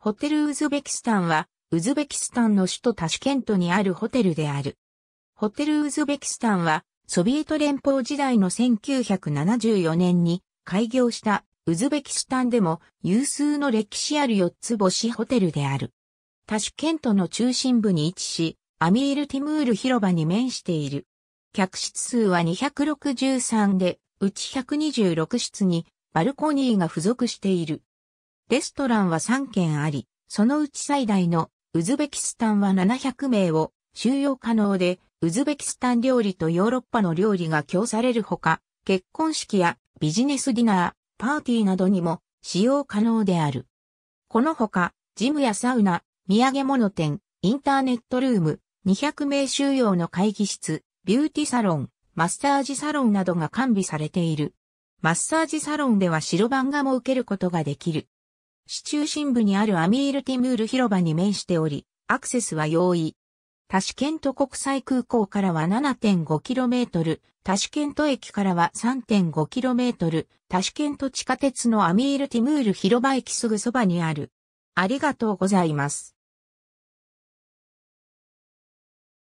ホテルウズベキスタンは、ウズベキスタンの首都タシケントにあるホテルである。ホテルウズベキスタンは、ソビエト連邦時代の1974年に開業したウズベキスタンでも有数の歴史ある4つ星ホテルである。タシケントの中心部に位置し、アミール・ティムール広場に面している。客室数は263で、うち126室にバルコニーが付属している。レストランは3軒あり、そのうち最大のウズベキスタンは700名を収容可能で、ウズベキスタン料理とヨーロッパの料理が供されるほか、結婚式やビジネスディナー、パーティーなどにも使用可能である。このほか、ジムやサウナ、土産物店、インターネットルーム、200名収容の会議室、ビューティサロン、マッサージサロンなどが完備されている。マッサージサロンでは白番が設けることができる。市中心部にあるアミール・ティムール広場に面しており、アクセスは容易。タシケント国際空港からは 7.5km、タシケント駅からは 3.5km、タシケント地下鉄のアミール・ティムール広場駅すぐそばにある。ありがとうございます。